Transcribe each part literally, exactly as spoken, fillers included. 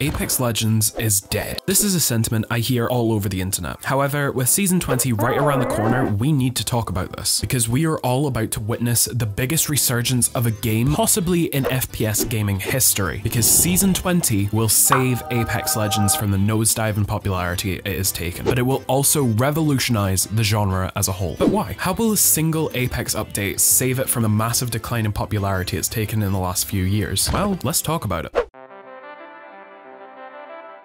Apex Legends is dead. This is a sentiment I hear all over the internet. However, with Season twenty right around the corner, we need to talk about this, because we are all about to witness the biggest resurgence of a game possibly in F P S gaming history, because Season twenty will save Apex Legends from the nosedive in popularity it has taken, but it will also revolutionize the genre as a whole. But why? How will a single Apex update save it from the massive decline in popularity it's taken in the last few years? Well, let's talk about it.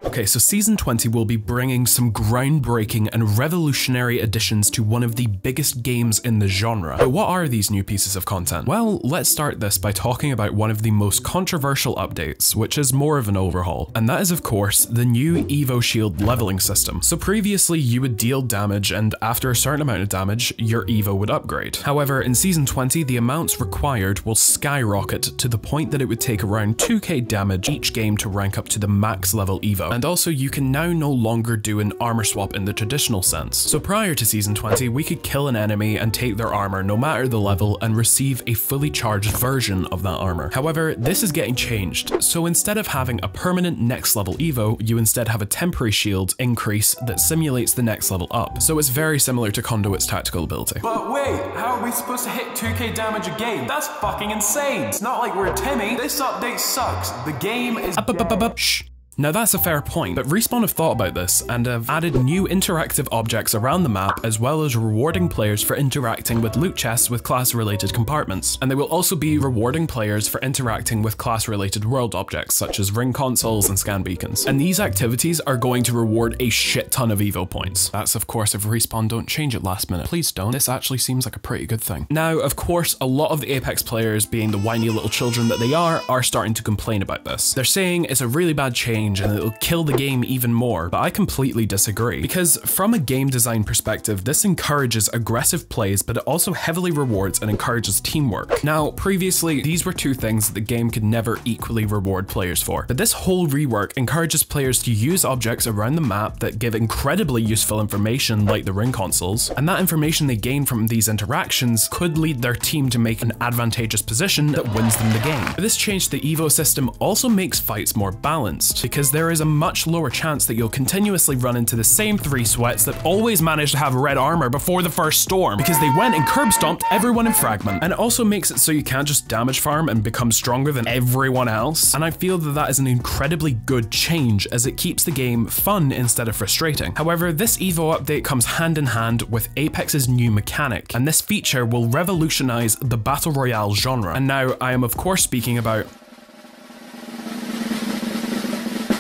Okay, so Season twenty will be bringing some groundbreaking and revolutionary additions to one of the biggest games in the genre. But what are these new pieces of content? Well, let's start this by talking about one of the most controversial updates, which is more of an overhaul. And that is, of course, the new Evo Shield leveling system. So previously, you would deal damage, and after a certain amount of damage, your Evo would upgrade. However, in Season twenty, the amounts required will skyrocket to the point that it would take around two K damage each game to rank up to the max level Evo. And also, you can now no longer do an armor swap in the traditional sense. So prior to Season twenty, we could kill an enemy and take their armor no matter the level and receive a fully charged version of that armor. However, this is getting changed. So instead of having a permanent next level Evo, you instead have a temporary shield increase that simulates the next level up. So it's very similar to Conduit's tactical ability. But wait, how are we supposed to hit two K damage a game? That's fucking insane. It's not like we're Timmy. This update sucks. The game is up, up, up, up, up. Shh. Now that's a fair point, but Respawn have thought about this and have added new interactive objects around the map, as well as rewarding players for interacting with loot chests with class-related compartments. And they will also be rewarding players for interacting with class-related world objects, such as ring consoles and scan beacons. And these activities are going to reward a shit ton of Evo points. That's of course if Respawn don't change it last minute. Please don't. This actually seems like a pretty good thing. Now, of course, a lot of the Apex players, being the whiny little children that they are, are starting to complain about this. They're saying it's a really bad change and it'll kill the game even more, but I completely disagree. Because from a game design perspective, this encourages aggressive plays, but it also heavily rewards and encourages teamwork. Now, previously, these were two things that the game could never equally reward players for, but this whole rework encourages players to use objects around the map that give incredibly useful information, like the ring consoles, and that information they gain from these interactions could lead their team to make an advantageous position that wins them the game. But this change to the Evo system also makes fights more balanced, because because there is a much lower chance that you'll continuously run into the same three sweats that always manage to have red armor before the first storm, because they went and curb stomped everyone in Fragment. And it also makes it so you can't just damage farm and become stronger than everyone else. And I feel that that is an incredibly good change, as it keeps the game fun instead of frustrating. However, this Evo update comes hand in hand with Apex's new mechanic, and this feature will revolutionize the battle royale genre. And now I am of course speaking about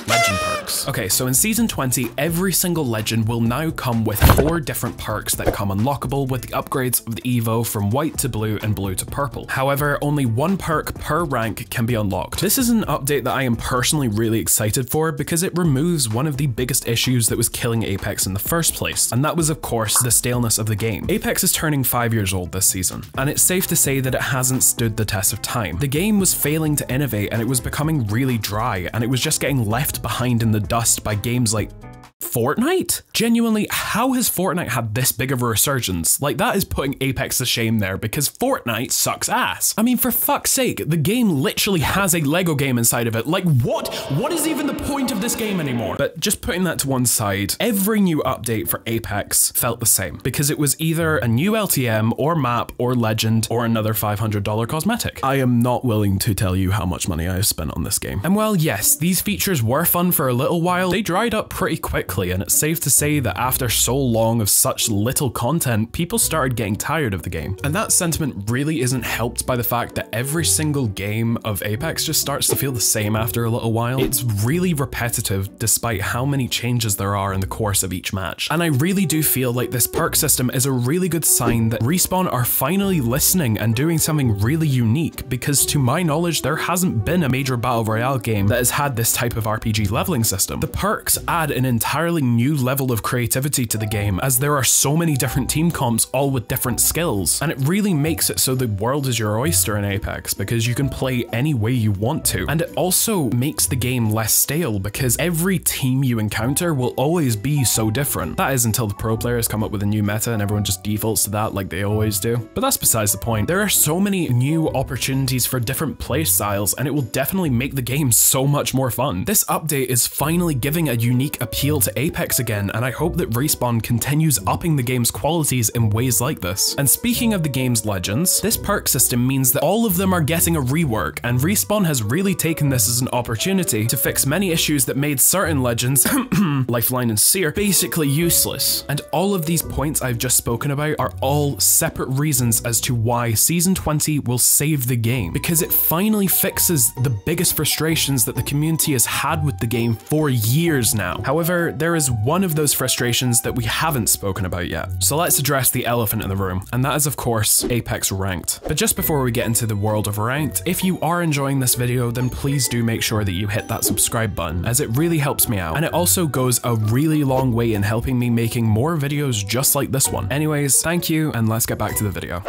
legend perks. Okay, so in Season twenty, every single legend will now come with four different perks that come unlockable with the upgrades of the Evo from white to blue and blue to purple. However, only one perk per rank can be unlocked. This is an update that I am personally really excited for, because it removes one of the biggest issues that was killing Apex in the first place, and that was of course the staleness of the game. Apex is turning five years old this season, and it's safe to say that it hasn't stood the test of time. The game was failing to innovate, and it was becoming really dry, and it was just getting left behind in the dust by games like Fortnite? Genuinely, how has Fortnite had this big of a resurgence? Like, that is putting Apex to shame there, because Fortnite sucks ass. I mean, for fuck's sake, the game literally has a Lego game inside of it. Like, what? What is even the point of this game anymore? But just putting that to one side, every new update for Apex felt the same, because it was either a new L T M or map or legend or another five hundred dollar cosmetic. I am not willing to tell you how much money I have spent on this game. And while yes, these features were fun for a little while, they dried up pretty quick. And it's safe to say that after so long of such little content, people started getting tired of the game. And that sentiment really isn't helped by the fact that every single game of Apex just starts to feel the same after a little while. It's really repetitive despite how many changes there are in the course of each match. And I really do feel like this perk system is a really good sign that Respawn are finally listening and doing something really unique, because to my knowledge, there hasn't been a major battle royale game that has had this type of R P G leveling system. The perks add an entire entirely new level of creativity to the game, as there are so many different team comps, all with different skills, and it really makes it so the world is your oyster in Apex, because you can play any way you want to. And it also makes the game less stale, because every team you encounter will always be so different. That is until the pro players come up with a new meta and everyone just defaults to that like they always do. But that's besides the point. There are so many new opportunities for different playstyles, and it will definitely make the game so much more fun. This update is finally giving a unique appeal to Apex again, and I hope that Respawn continues upping the game's qualities in ways like this. And speaking of the game's legends, this perk system means that all of them are getting a rework, and Respawn has really taken this as an opportunity to fix many issues that made certain legends, Lifeline and Seer, basically useless. And all of these points I've just spoken about are all separate reasons as to why Season twenty will save the game, because it finally fixes the biggest frustrations that the community has had with the game for years now. However, there is one of those frustrations that we haven't spoken about yet. So let's address the elephant in the room, and that is of course Apex Ranked. But just before we get into the world of Ranked, if you are enjoying this video, then please do make sure that you hit that subscribe button, as it really helps me out, and it also goes a really long way in helping me making more videos just like this one. Anyways, thank you, and let's get back to the video.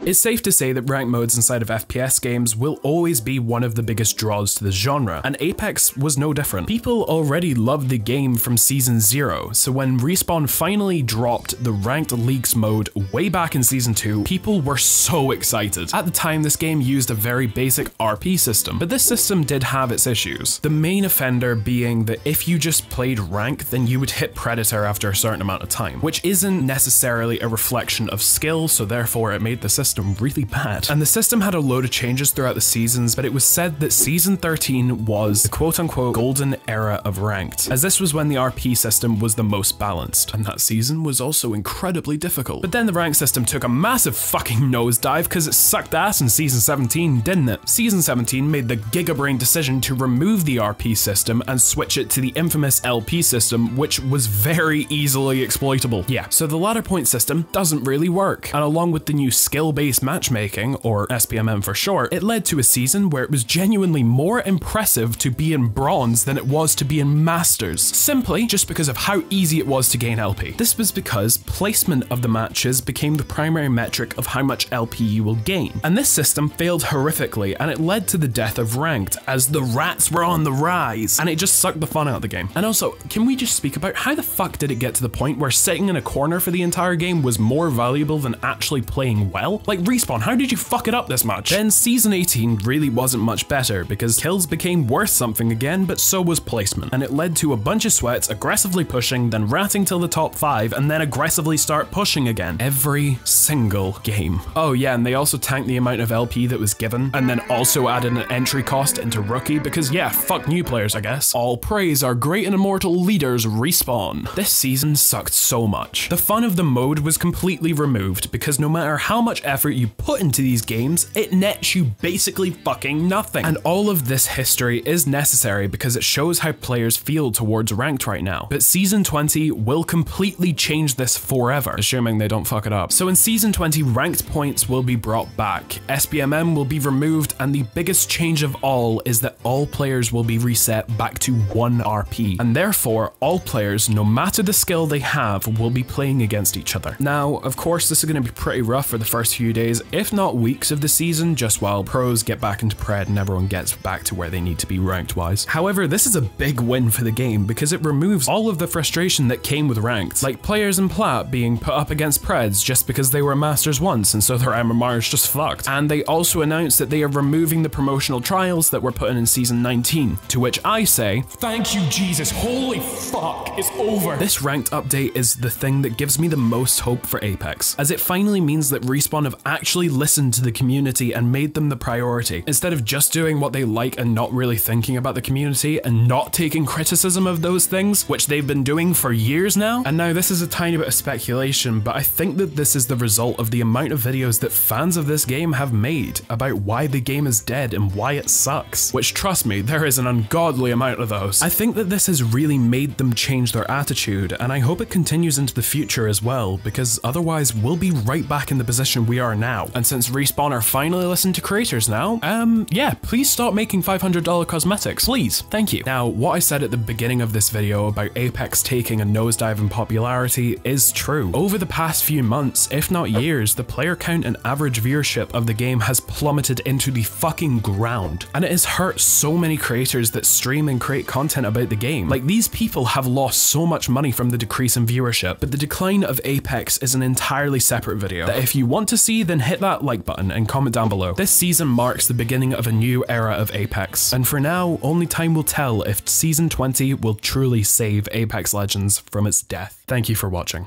It's safe to say that ranked modes inside of F P S games will always be one of the biggest draws to the genre, and Apex was no different. People already loved the game from season zero, so when Respawn finally dropped the Ranked Leaks mode way back in season two, people were so excited. At the time, this game used a very basic R P system, but this system did have its issues. The main offender being that if you just played Ranked, then you would hit Predator after a certain amount of time, which isn't necessarily a reflection of skill, so therefore it made the system System really bad. And the system had a load of changes throughout the seasons, but it was said that season thirteen was the quote-unquote golden era of ranked, as this was when the R P system was the most balanced, and that season was also incredibly difficult. But then the ranked system took a massive fucking nosedive, because it sucked ass in season seventeen, didn't it? Season seventeen made the gigabrain decision to remove the R P system and switch it to the infamous L P system, which was very easily exploitable. Yeah, so the ladder point system doesn't really work, and along with the new skill based matchmaking, or S P M M for short, it led to a season where it was genuinely more impressive to be in bronze than it was to be in masters, simply just because of how easy it was to gain L P. This was because placement of the matches became the primary metric of how much L P you will gain, and this system failed horrifically, and it led to the death of ranked, as the rats were on the rise, and it just sucked the fun out of the game. And also, can we just speak about how the fuck did it get to the point where sitting in a corner for the entire game was more valuable than actually playing well? Like, Respawn, how did you fuck it up this much? Then season eighteen really wasn't much better, because kills became worth something again, but so was placement, and it led to a bunch of sweats aggressively pushing, then ratting till the top five, and then aggressively start pushing again. Every single game. Oh yeah, and they also tanked the amount of L P that was given, and then also added an entry cost into Rookie, because yeah, fuck new players I guess. All praise our great and immortal leaders, Respawn. This season sucked so much. The fun of the mode was completely removed, because no matter how much effort you put into these games, it nets you basically fucking nothing. And all of this history is necessary because it shows how players feel towards ranked right now. But season twenty will completely change this forever, assuming they don't fuck it up. So in season twenty, ranked points will be brought back, S B M M will be removed, and the biggest change of all is that all players will be reset back to one R P. And therefore, all players, no matter the skill they have, will be playing against each other. Now, of course, this is going to be pretty rough for the first few days, if not weeks of the season, just while pros get back into Pred and everyone gets back to where they need to be ranked wise. However, this is a big win for the game because it removes all of the frustration that came with ranked, like players in plat being put up against Preds just because they were masters once and so their M M R is just fucked. And they also announced that they are removing the promotional trials that were put in in season nineteen, to which I say, thank you Jesus, holy fuck, it's over. This ranked update is the thing that gives me the most hope for Apex, as it finally means that Respawn have actually listened to the community and made them the priority, instead of just doing what they like and not really thinking about the community and not taking criticism of those things, which they've been doing for years now. And now this is a tiny bit of speculation, but I think that this is the result of the amount of videos that fans of this game have made about why the game is dead and why it sucks, which trust me, there is an ungodly amount of those. I think that this has really made them change their attitude, and I hope it continues into the future as well, because otherwise we'll be right back in the position we are are now. And since Respawn are finally listening to creators now, um, yeah, please stop making five hundred dollar cosmetics, please, thank you. Now, what I said at the beginning of this video about Apex taking a nosedive in popularity is true. Over the past few months, if not years, the player count and average viewership of the game has plummeted into the fucking ground, and it has hurt so many creators that stream and create content about the game. Like, these people have lost so much money from the decrease in viewership, but the decline of Apex is an entirely separate video that if you want to see, then hit that like button and comment down below. This season marks the beginning of a new era of Apex, and for now, only time will tell if Season twenty will truly save Apex Legends from its death. Thank you for watching.